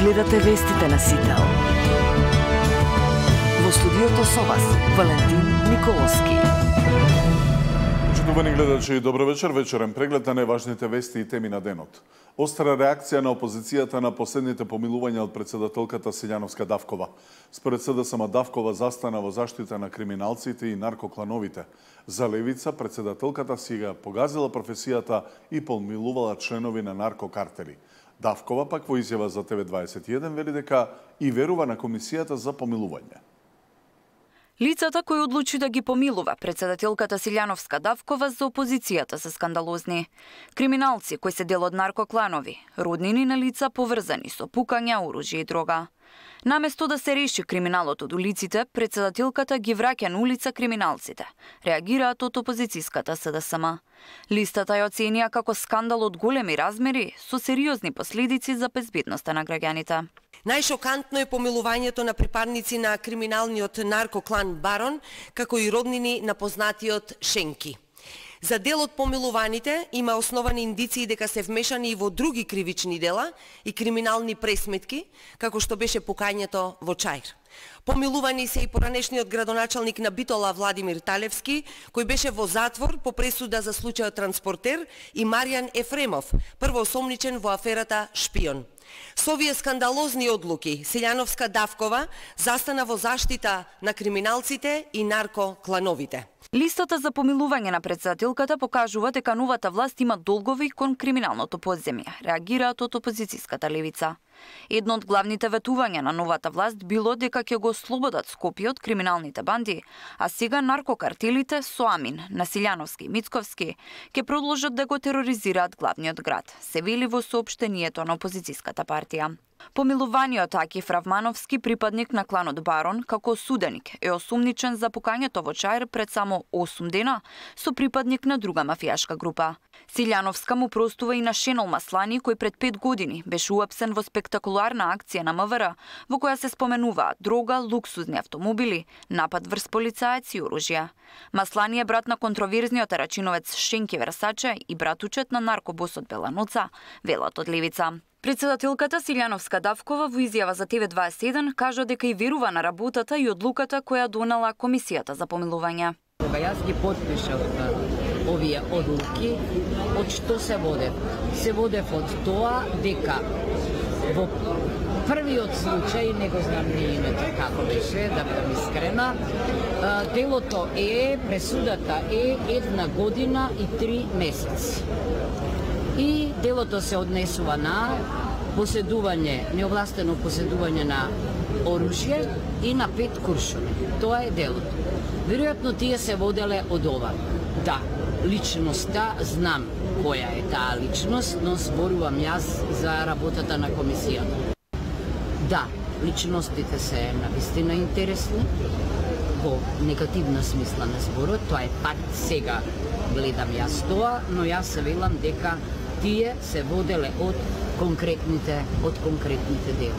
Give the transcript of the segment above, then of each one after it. гледате вестите на СИТЕЛ. Во студиото со вас, Валентин Николоски. Почитувани гледачи и добро вечер. Вечерен преглед на најважните вести и теми на денот. Остра реакција на опозицијата на последните помилувања од председателката Сиљановска Давкова. Според СДСМ Давкова застана во заштита на криминалците и наркоклановите. За левица, председателката си ја погазила професијата и помилувала членови на наркокартели. Давкова пак во изјава за ТВ21 вели дека и верува на комисијата за помилување. Лицата кои одлучи да ги помилува председателката Сиљановска Давкова за опозицијата се скандалозни. Криминалци кои се дел од наркокланови, роднини на лица поврзани со пукања, оружје и дрога. Наместо да се реши криминалот од улиците, председателката ги враќа на улица криминалците, реагираат од опозицијската СДСМ. Листата ја оценија како скандал од големи размери со сериозни последици за безбедноста на граѓаните. Најшокантно е помилувањето на припадници на криминалниот наркоклан Барон, како и роднини на познатиот Шенки. За дел од помилуваните има основани индиции дека се вмешани и во други кривични дела и криминални пресметки, како што беше пукањето во Чаир. Помилувани се и поранешниот градоначалник на Битола Владимир Талевски, кој беше во затвор по пресуда за случајот транспортер, и Марјан Ефремов, првоосомничен во аферата Шпион. Со овие скандалозни одлуки, Сиљановска Давкова застана во заштита на криминалците и наркоклановите. Листата за помилување на председателката покажува дека новата власт има долгови кон криминалното подземје, реагираат од опозицијската левица. Едно од главните ветувања на новата власт било дека ќе го ослободат Скопје од криминалните банди, а сега наркокартелите со Амин, на Сиљановски и Мицковски, ќе продолжат да го тероризираат главниот град, се вели во соопштението на опозицијската партија. Помилуваниот Акиф Рахмановски, припадник на кланот Барон, како осуденик, е осумничен за пукањето во Чаир пред само 8 дена со припадник на друга мафијашка група. Сиљановска му простува и на Шенол Маслани, кој пред 5 години беше уапсен во спектакуларна акција на МВР, во која се споменуваа дрога, луксузни автомобили, напад врз полицаец и оружје. Маслани е брат на контроверзниот арачиновец Шенки Версаче и братучет на наркобосот Беланоца, велат од левица. Председателката Сиљановска Давкова во изјава за ТВ21 кажа дека и верува на работата и одлуката која донела комисијата за помилување. Кога јас ги потпишав овие одлуки, од што се водев? Се водев од тоа дека во првиот случај, не го знам ни името како беше, да бидам искрена, делото е, пресудата е 1 година и 3 месеци. И делото се однесува на поседување, неовластено поседување на оружје и на 5 куршуми. Тоа е делото. Веројатно тие се воделе од ова. Да, личноста знам која е таа личност, но зборувам јас за работата на комисијата. Да, личностите се навистина интересни, во негативна смисла на зборот, тоа е пак сега гледам јас тоа, но јас се велам дека тие се воделе од конкретните дела.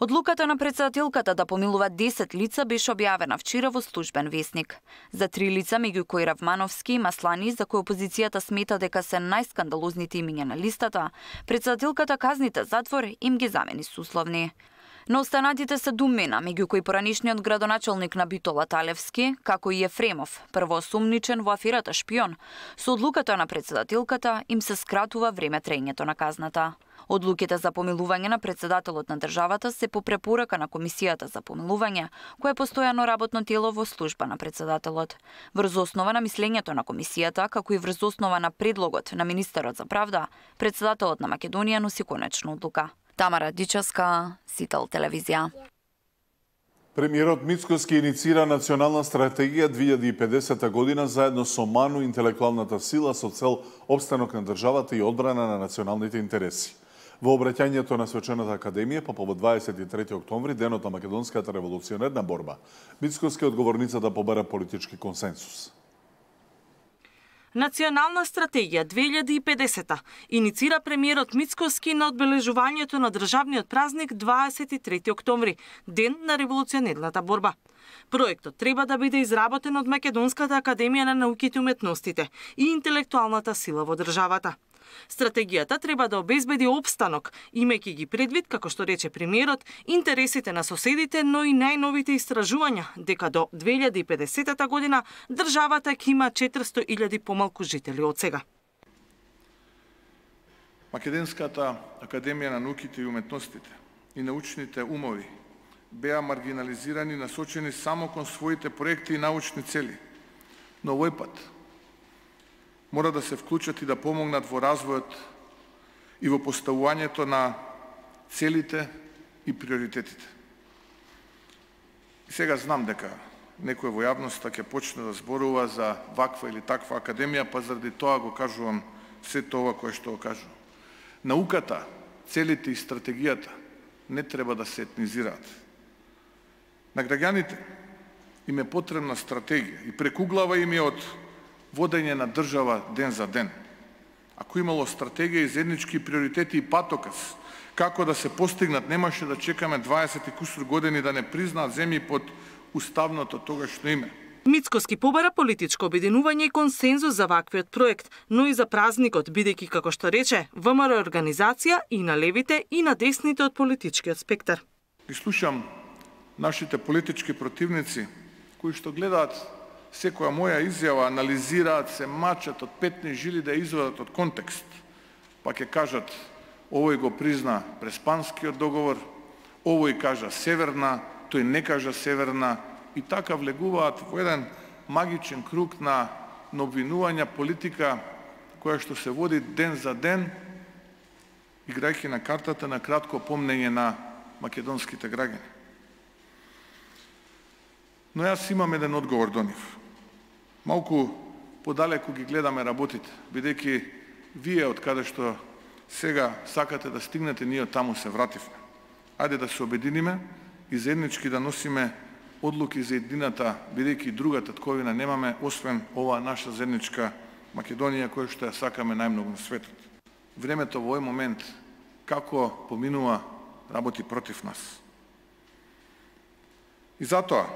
Одлуката на председателката да помилува 10 лица беше објавена вчера во службен вестник. За 3 лица, меѓу кои Рахмановски и Маслани, за кои опозицијата смета дека се најскандалозните имиња на листата, председателката казните затвор им ги замени со условни. Но останатите се думена, меѓу кои поранешниот градоначалник на Битола Талевски, како и Ефремов, првоосумничен во аферата Шпион, со одлуката на председателката им се скратува време траењето на казната. Одлуките за помилување на председателот на државата се по препорака на комисијата за помилување, која е постојано работно тело во служба на председателот. Врз основа на мислењето на комисијата, како и врз основа на предлогот на министерот за правда, председателот на Македонија носи конечна одлука. Тамара Дичевска, СИТЕЛ телевизија. Премиерот Мицковски инициира национална стратегија 2050 година заедно со МАНУ, интелектуалната сила, со цел опстанок на државата и одбрана на националните интереси. Во обраќањето на Свечената академија по повод 23 октомври, денот на македонската револуционерна борба, Мицковски одговорница да побара политички консенсус. Национална стратегија 2050 иницира премиерот Мицковски на одбележувањето на државниот празник 23 октомври, ден на револуционерната борба. Проектот треба да биде изработен од Македонската академија на науките и уметностите и интелектуалната сила во државата. Стратегијата треба да обезбеди опстанок, имајќи ги предвид, како што рече премиерот, интересите на соседите, но и најновите истражувања, дека до 2050 година државата ќе има 400.000 помалку жители од сега. Македонската академија на науките и уметностите и научните умови беа маргинализирани, насочени само кон своите проекти и научни цели. Но овој пат мора да се вклучат и да помогнат во развојот и во поставувањето на целите и приоритетите. Сега знам дека некој во јавноста ќе почне да зборува за ваква или таква академија, па заради тоа го кажувам се тоа кое што го кажувам. Науката, целите и стратегијата не треба да се етнизираат. На граѓаните им е потребна стратегија и прекуглава им е од водење на држава ден за ден. Ако имало стратегија и заеднички приоритети и патоказ како да се постигнат, немаше да чекаме 20 и кусур години да не признаат земји под уставното тогашно име. Мицковски побара политичко обединување и консензус за ваквиот проект, но и за празникот, бидејќи, како што рече, ВМРО е организација и на левите и на десните од политичкиот спектар. Ги слушам нашите политички противници, кои што гледаат секоја моја изјава, анализираат, се мачат од 15 жили да извадат од контекст, па ќе кажат овој го призна преспанскиот договор, овој кажа северна, тој не кажа северна, и така влегуваат во еден магичен круг на обвинувања, политика која што се води ден за ден, играјќи на картата на кратко помнење на македонските граѓани. Но јас имам еден одговор до нив. Малку подалеку ги гледаме работите, бидејќи вие од каде што сега сакате да стигнете, ние од таму се вративме. Ајде да се обединиме и заеднички да носиме одлуки за едината, бидејќи другата татковина немаме, освен оваа наша заедничка Македонија, која што ја сакаме најмногу на светот. Времето во овој момент, како поминува, работи против нас. И затоа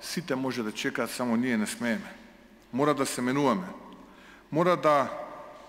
сите може да чекаат, само ние не смееме. Мора да се менуваме, мора да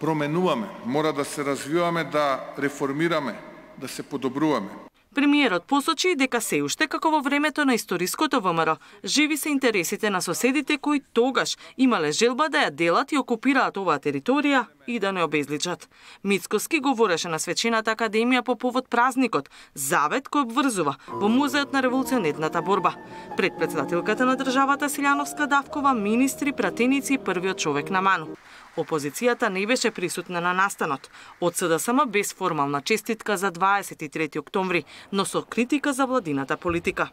променуваме, мора да се развиваме, да реформираме, да се подобруваме. Премиерот посочи дека се уште како во времето на историското ВМРО, живи се интересите на соседите кои тогаш имале желба да ја делат и окупираат оваа територија и да не обезличат. Мицковски говореше на Свечената академија по повод празникот, завет кој обврзува во музеот на револуционерната борба. Пред председателката на државата Сиљановска Давкова, министри, пратеници и првиот човек на Ману. Опозицијата не беше присутна на настанот. Од СДСМ без формална честитка за 23 октомври, но со критика за владината политика.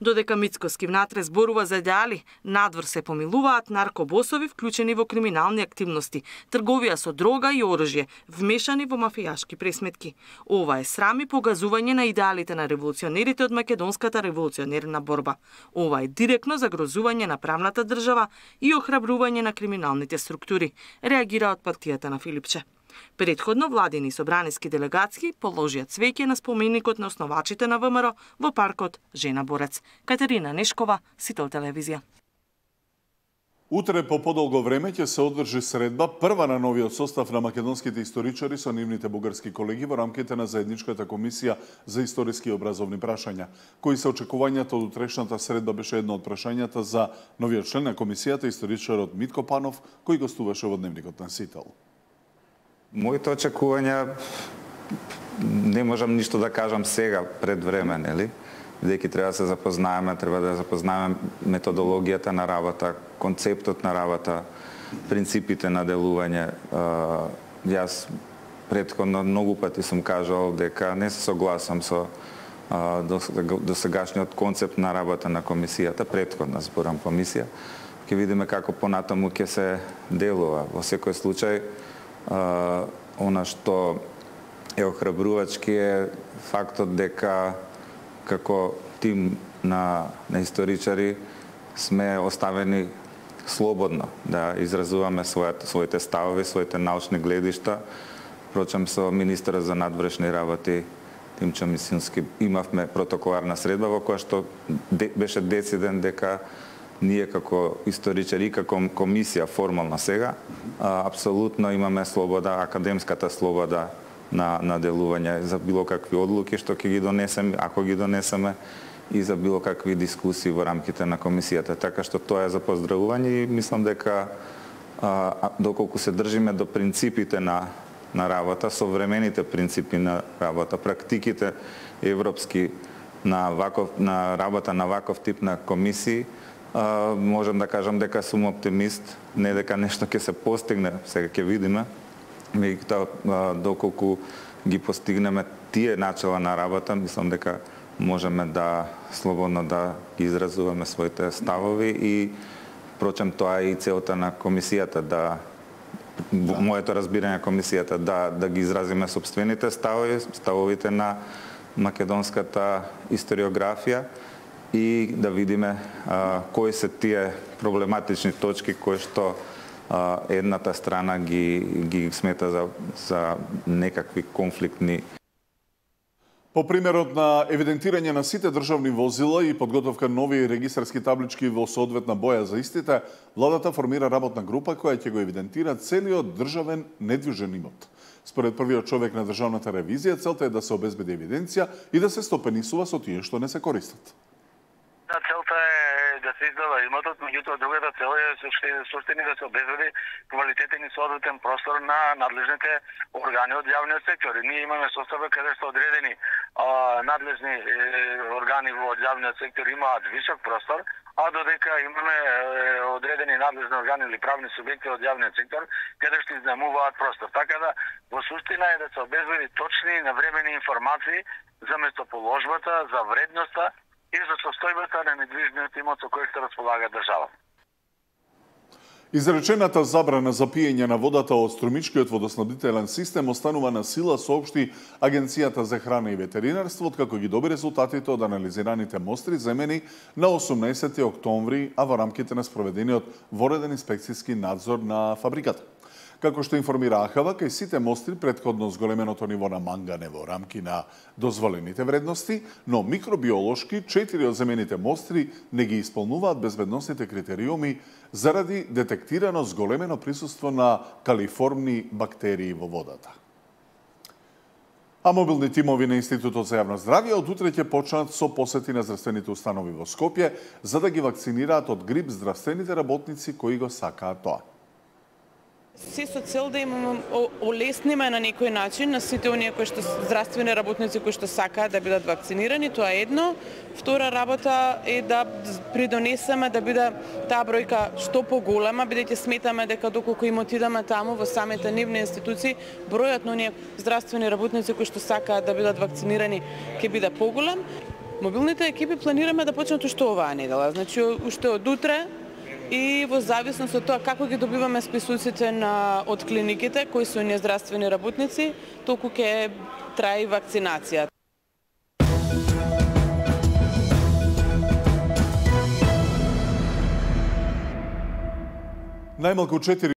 Додека Мицковски внатре зборува за идеали, надвор се помилуваат наркобосови вклучени во криминални активности, трговија со дрога и оружје, вмешани во мафијашки пресметки. Ова е срам и погазување на идеалите на револуционерите од македонската револуционерна борба. Ова е директно загрозување на правната држава и охрабрување на криминалните структури, реагира од партијата на Филипче. Предходно владини и собраниски делегации положија цвеќе на споменикот на основачите на ВМРО во паркот Жена Борец. Катерина Нешкова, Сител телевизија. Утре по подолго време ќе се одржи средба прва на новиот состав на македонските историчари со нивните бугарски колеги во рамките на заедничката комисија за историски и образовни прашања. Кои се очекувањата од утрешната средба беше едно од прашањата за новиот член на комисијата, историчарот Митко Панов, кој гостуваше во дневникот на Сител. Моите очекувања не можам ништо да кажам сега пред време, нели? Бидејќи треба да се запознаеме, треба да запознаеме методологијата на работа, концептот на работа, принципите на делување. Јас претходно многу пати сум кажал дека не се согласам со досегашниот концепт на работа на комисијата, претходна зборам комисија. Ќе видиме како понатаму ќе се делува. Во секој случај она што е охрабрувачки е фактот дека како тим на историчари сме оставени слободно да изразуваме своите ставови, своите научни гледишта. Впрочем, со министерот за надворешни работи Тим Ћомисински имавме протоколарна средба во која што беше дециден дека ние како историчари, како комисија формална сега, апсолутно имаме слобода, академската слобода на делување за било какви одлуки што ќе ги донесеме, ако ги донесеме, и за било какви дискусии во рамките на комисијата. Така што тоа е за поздравување и мислам дека доколку се држиме до принципите на работа, современите принципи на работа, практиките европски на работа на ваков тип на комисии, можам да кажам дека сум оптимист, не дека нешто ќе се постигне, сега ќе видиме, меѓутоа доколку ги постигнеме тие начела на работа, мислам дека можеме да слободно да ги изразуваме своите ставови и прочем тоа е и целта на комисијата, моето разбирање комисијата да ги изразиме собствените ставови, ставовите на македонската историографија и да видиме кои се тие проблематични точки кои што едната страна ги смета за некакви конфликтни. По примерот на евидентирање на сите државни возила и подготовка нови регистарски таблички во соодветна боја за истите, владата формира работна група која ќе го евидентира целиот државен недвижен имот. Според првиот човек на државната ревизија, целта е да се обезбеди евиденција и да се стопенисува со тие што не се користат. Да, целта е да се издава имотот, меѓутоа другата цел е суштини да се обезбеди квалитетен и соодветен простор на надлежните органи од јавниот сектор. Ние имаме состави каде што одредени надлежни органи во јавниот сектор имаат висок простор, а додека имаме одредени надлежни органи или правни субјекти од јавниот сектор, каде што изнемуваат простор. Така да, во суштина е да се обезбеди точни и навремени информации за местоположбата, за вредноста и за состојбата на недвижниот имот со кој што располага државата. Изречената забрана за пиење на водата од Струмичкиот водоснабдителен систем останува на сила, соопшти Агенцијата за храна и ветеринарство, откако ги доби резултатите од анализираните мостри земени на 18 октомври, а во рамките на спроведениот вореден инспекцијски надзор на фабриката. Како што информира АХВ, кај сите мостри претходно зголеменото ниво на мангане во рамки на дозволените вредности, но микробиолошки 4 од земените мостри не ги исполнуваат безбедносните критериуми заради детектирано зголемено присуство на калиформни бактерии во водата. А мобилни тимови на Институтот за јавно здравје од утре ќе почнат со посети на здравствените установи во Скопје за да ги вакцинираат од грип здравствените работници кои го сакаат тоа. Се со цел да имаме олесниме на некој начин на сите оние кои што здравствени работници кои што сакаат да бидат вакцинирани, тоа е едно. Втора работа е да придонесеме да биде таа бројка што поголема, бидејќи сметаме дека доколку им отидаме таму во самите нивни институции, бројот на оние здравствени работници кои што сакаат да бидат вакцинирани ќе биде поголем. Мобилните екипи планираме да почнат уште оваа недела, значи уште од утре. И во зависност од тоа како ги добиваме списуците од клиниките, кои се оние здравствени работници, толку ќе трае вакцинацијата. Најмалку 4